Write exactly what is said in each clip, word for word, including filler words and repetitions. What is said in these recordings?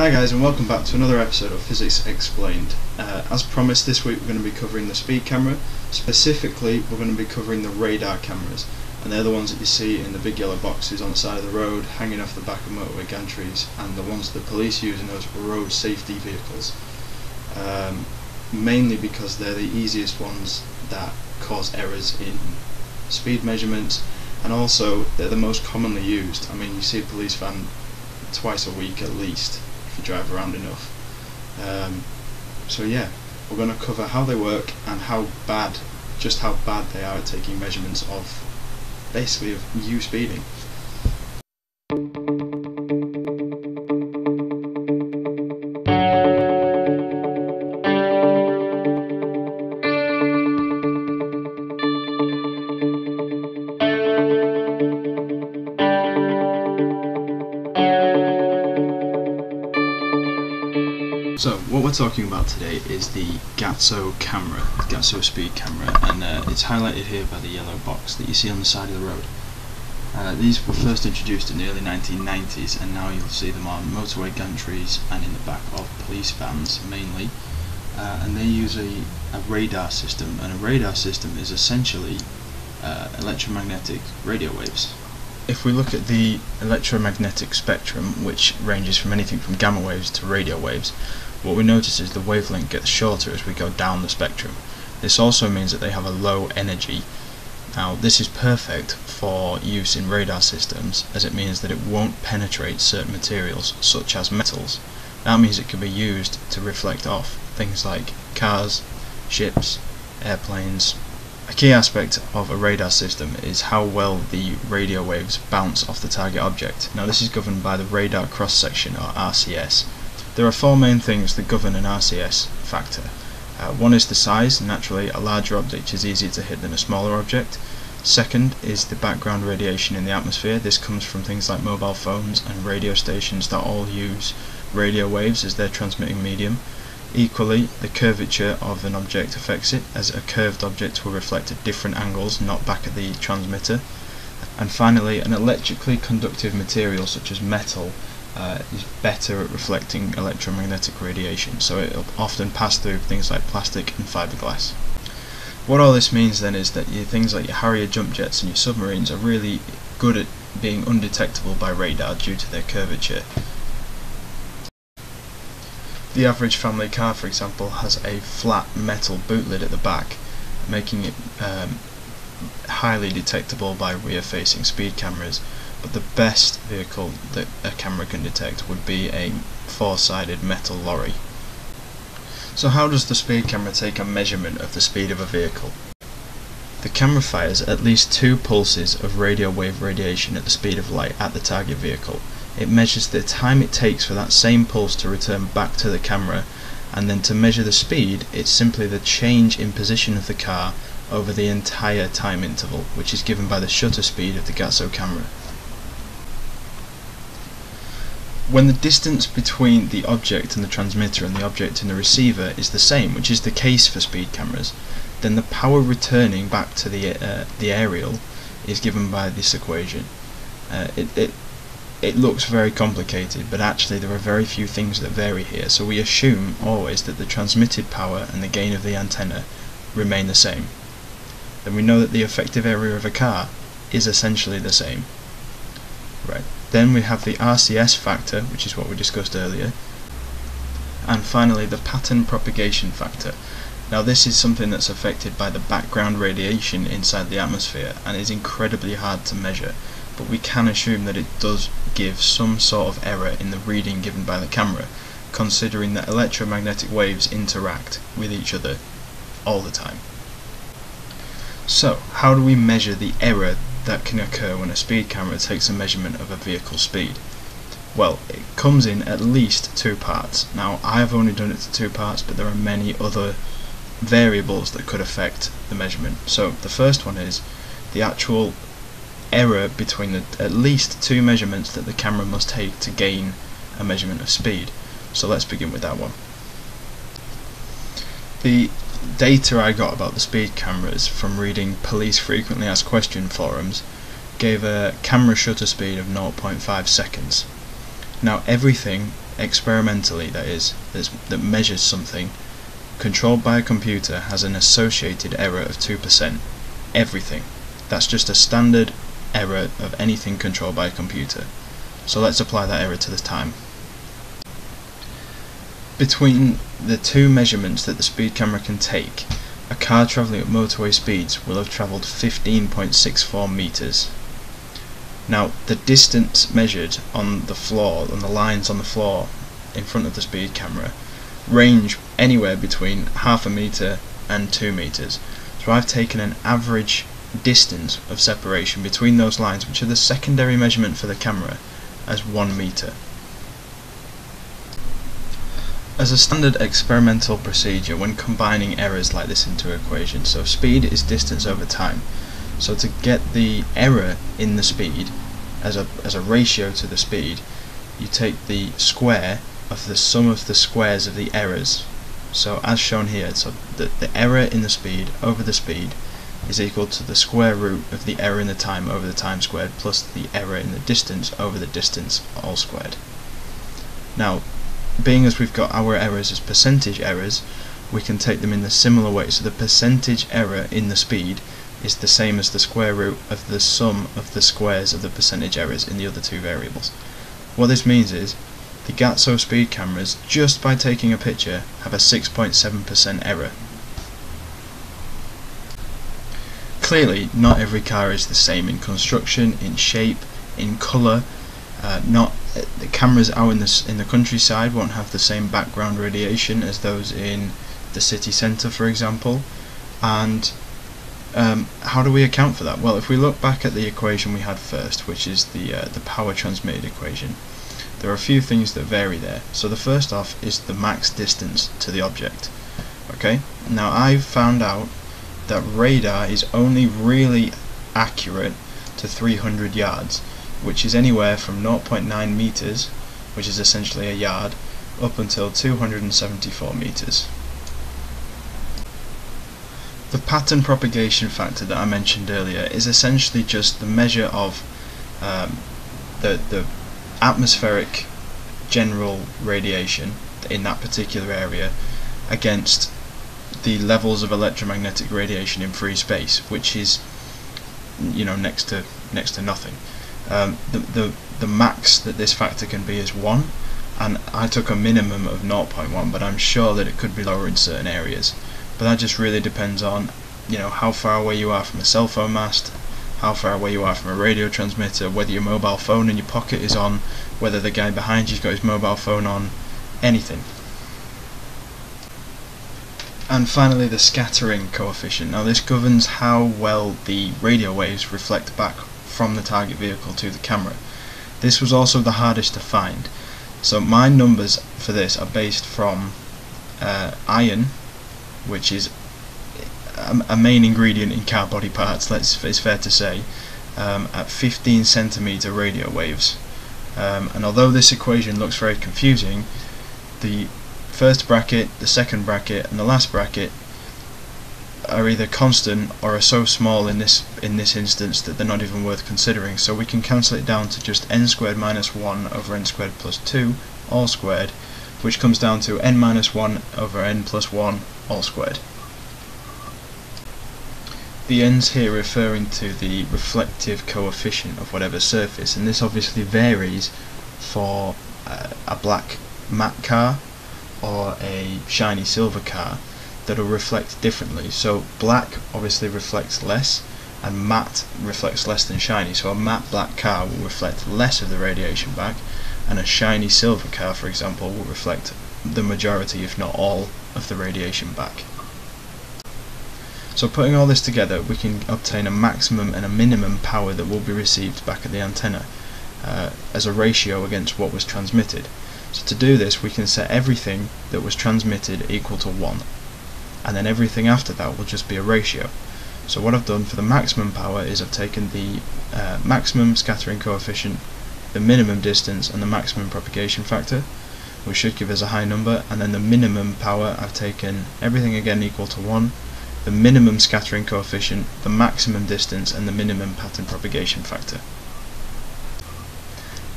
Hi guys, and welcome back to another episode of Physics Explained. Uh, as promised, this week we're going to be covering the speed camera. Specifically, we're going to be covering the radar cameras, and they're the ones that you see in the big yellow boxes on the side of the road, hanging off the back of motorway gantries, and the ones the police use in those road safety vehicles. Um, mainly because they're the easiest ones that cause errors in speed measurements, and also they're the most commonly used. I mean, you see a police van twice a week at least, if you drive around enough. Um, so yeah, we're going to cover how they work and how bad, just how bad they are at taking measurements of, basically of you speeding. So what we're talking about today is the Gatso camera, the Gatso speed camera, and uh, it's highlighted here by the yellow box that you see on the side of the road. Uh, these were first introduced in the early nineteen nineties, and now you'll see them on motorway gantries and in the back of police vans mainly. Uh, and they use a, a radar system, and a radar system is essentially uh, electromagnetic radio waves. If we look at the electromagnetic spectrum, which ranges from anything from gamma waves to radio waves, what we notice is the wavelength gets shorter as we go down the spectrum. This also means that they have a low energy. Now, this is perfect for use in radar systems, as it means that it won't penetrate certain materials such as metals. That means it can be used to reflect off things like cars, ships, airplanes. A key aspect of a radar system is how well the radio waves bounce off the target object. Now, this is governed by the radar cross section, or R C S. There are four main things that govern an R C S factor. Uh, one is the size. Naturally, a larger object is easier to hit than a smaller object. Second is the background radiation in the atmosphere. This comes from things like mobile phones and radio stations that all use radio waves as their transmitting medium. Equally, the curvature of an object affects it, as a curved object will reflect at different angles, not back at the transmitter. And finally, an electrically conductive material such as metal uh, is better at reflecting electromagnetic radiation, so it will often pass through things like plastic and fiberglass. What all this means then is that your things like your Harrier jump jets and your submarines are really good at being undetectable by radar due to their curvature. The average family car, for example, has a flat metal boot lid at the back, making it um, highly detectable by rear-facing speed cameras. But the best vehicle that a camera can detect would be a four-sided metal lorry. So how does the speed camera take a measurement of the speed of a vehicle? The camera fires at least two pulses of radio wave radiation at the speed of light at the target vehicle. It measures the time it takes for that same pulse to return back to the camera, and then to measure the speed, it's simply the change in position of the car over the entire time interval, which is given by the shutter speed of the Gatso camera. When the distance between the object and the transmitter and the object and the receiver is the same, which is the case for speed cameras, then the power returning back to the, uh, the aerial is given by this equation. Uh, it, it, It looks very complicated, but actually there are very few things that vary here, so we assume always that the transmitted power and the gain of the antenna remain the same. Then we know that the effective area of a car is essentially the same. Right. Then we have the R C S factor, which is what we discussed earlier. And finally, the pattern propagation factor. Now, this is something that's affected by the background radiation inside the atmosphere and is incredibly hard to measure. But we can assume that it does give some sort of error in the reading given by the camera, considering that electromagnetic waves interact with each other all the time. So, how do we measure the error that can occur when a speed camera takes a measurement of a vehicle's speed? Well, it comes in at least two parts. Now, I've only done it to two parts, but there are many other variables that could affect the measurement. So, the first one is the actual error between the at least two measurements that the camera must take to gain a measurement of speed. So let's begin with that one. The data I got about the speed cameras from reading police frequently asked question forums gave a camera shutter speed of zero point five seconds. Now everything experimentally that is, that measures something, controlled by a computer has an associated error of two percent. Everything. That's just a standard error of anything controlled by a computer. So let's apply that error to the time. Between the two measurements that the speed camera can take, a car travelling at motorway speeds will have travelled fifteen point six four metres. Now the distance measured on the floor, on the lines on the floor in front of the speed camera, range anywhere between half a metre and two metres. So I've taken an average distance of separation between those lines, which are the secondary measurement for the camera, as one metre. As a standard experimental procedure when combining errors like this into equations, so speed is distance over time. So to get the error in the speed as a, as a ratio to the speed, you take the square of the sum of the squares of the errors. So as shown here, so the, the error in the speed over the speed is equal to the square root of the error in the time over the time squared plus the error in the distance over the distance all squared. Now, being as we've got our errors as percentage errors, we can take them in a similar way. So the percentage error in the speed is the same as the square root of the sum of the squares of the percentage errors in the other two variables. What this means is the Gatso speed cameras, just by taking a picture, have a six point seven percent error. Clearly, not every car is the same in construction, in shape, in colour. Uh, not uh, the cameras out in the in the countryside won't have the same background radiation as those in the city centre, for example. And um, how do we account for that? Well, if we look back at the equation we had first, which is the uh, the power transmitted equation, there are a few things that vary there. So the first off is the max distance to the object. Okay. Now I've found out that radar is only really accurate to three hundred yards. Which is anywhere from zero point nine meters, which is essentially a yard, up until two hundred seventy-four meters. The pattern propagation factor that I mentioned earlier is essentially just the measure of um, the, the atmospheric general radiation in that particular area against the levels of electromagnetic radiation in free space, which is, you know, next to next to nothing. Um, the, the, the max that this factor can be is one, and I took a minimum of zero point one, but I'm sure that it could be lower in certain areas. But that just really depends on, you know, how far away you are from a cell phone mast, how far away you are from a radio transmitter, whether your mobile phone in your pocket is on, whether the guy behind you's got his mobile phone on, anything. And finally, the scattering coefficient. Now this governs how well the radio waves reflect back from the target vehicle to the camera. This was also the hardest to find. So my numbers for this are based from uh, iron, which is a, a main ingredient in car body parts, let's, it's fair to say, um, at fifteen centimeter radio waves. Um, and although this equation looks very confusing, the first bracket, the second bracket and the last bracket are either constant or are so small in this in this instance that they're not even worth considering, so we can cancel it down to just n squared minus one over n squared plus two all squared, which comes down to n minus one over n plus one all squared. The n's here referring to the reflective coefficient of whatever surface, and this obviously varies for uh, a black matte car or a shiny silver car. That'll reflect differently. So black obviously reflects less, and matte reflects less than shiny. So a matte black car will reflect less of the radiation back, and a shiny silver car, for example, will reflect the majority, if not all, of the radiation back. So putting all this together, we can obtain a maximum and a minimum power that will be received back at the antenna uh, as a ratio against what was transmitted. So to do this, we can set everything that was transmitted equal to one. And then everything after that will just be a ratio. So what I've done for the maximum power is I've taken the uh, maximum scattering coefficient, the minimum distance and the maximum propagation factor, which should give us a high number, and then the minimum power I've taken everything again equal to one, the minimum scattering coefficient, the maximum distance and the minimum pattern propagation factor.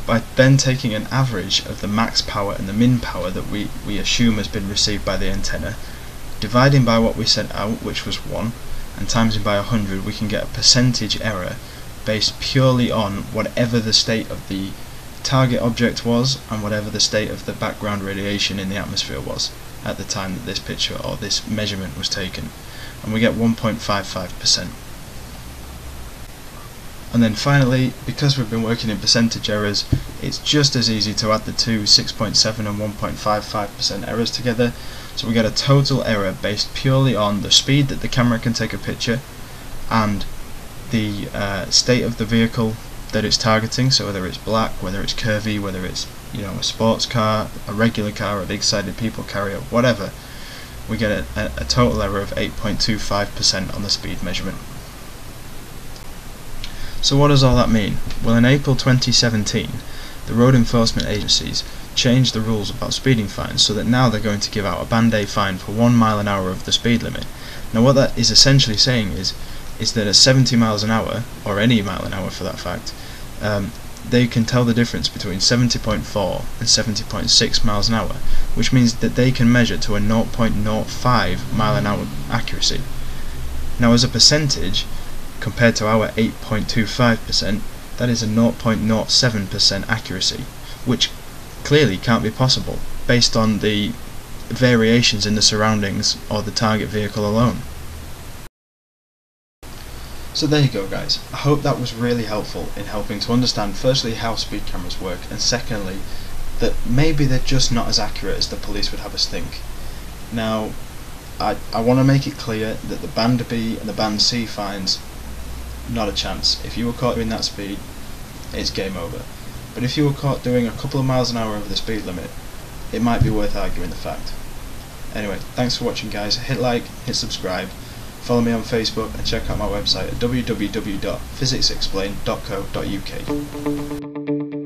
by then taking an average of the max power and the min power that we, we assume has been received by the antenna, dividing by what we sent out, which was one, and times it by one hundred, we can get a percentage error based purely on whatever the state of the target object was and whatever the state of the background radiation in the atmosphere was at the time that this picture or this measurement was taken, and we get one point five five percent. And then finally, because we've been working in percentage errors, it's just as easy to add the two six point seven and one point five five percent errors together, so we get a total error based purely on the speed that the camera can take a picture and the uh, state of the vehicle that it's targeting, so whether it's black, whether it's curvy, whether it's, you know, a sports car, a regular car, a big-sided people carrier, whatever, we get a, a, a total error of eight point two five percent on the speed measurement. So what does all that mean? Well, in April twenty seventeen, the road enforcement agencies changed the rules about speeding fines so that now they're going to give out a Band A fine for one mile an hour of the speed limit. Now, what that is essentially saying is, is that at seventy miles an hour, or any mile an hour for that fact, um, they can tell the difference between seventy point four and seventy point six miles an hour, which means that they can measure to a zero point zero five mile an hour accuracy. Now, as a percentage, compared to our eight point two five percent, that is a zero point zero seven percent accuracy, which clearly can't be possible based on the variations in the surroundings or the target vehicle alone. So there you go, guys. I hope that was really helpful in helping to understand firstly how speed cameras work, and secondly that maybe they're just not as accurate as the police would have us think. Now, I, I want to make it clear that the Band B and the Band C fines, not a chance. If you were caught doing that speed, it's game over. But if you were caught doing a couple of miles an hour over the speed limit, it might be worth arguing the fact. Anyway, thanks for watching, guys. Hit like, hit subscribe, follow me on Facebook, and check out my website at w w w dot physics explained dot co dot u k.